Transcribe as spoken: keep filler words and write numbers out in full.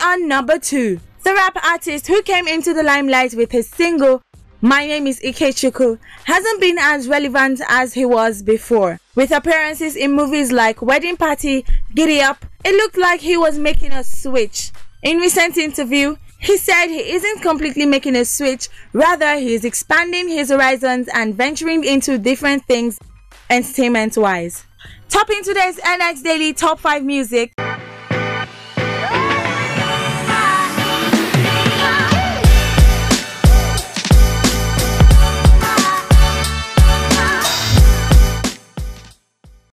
on number two, the rap artist who came into the limelight with his single My Name is Ikechukwu hasn't been as relevant as he was before. With appearances in movies like Wedding Party, Giddy Up, it looked like he was making a switch. In recent interview, he said he isn't completely making a switch, rather he is expanding his horizons and venturing into different things entertainment-wise. Topping today's N X Daily Top five Music.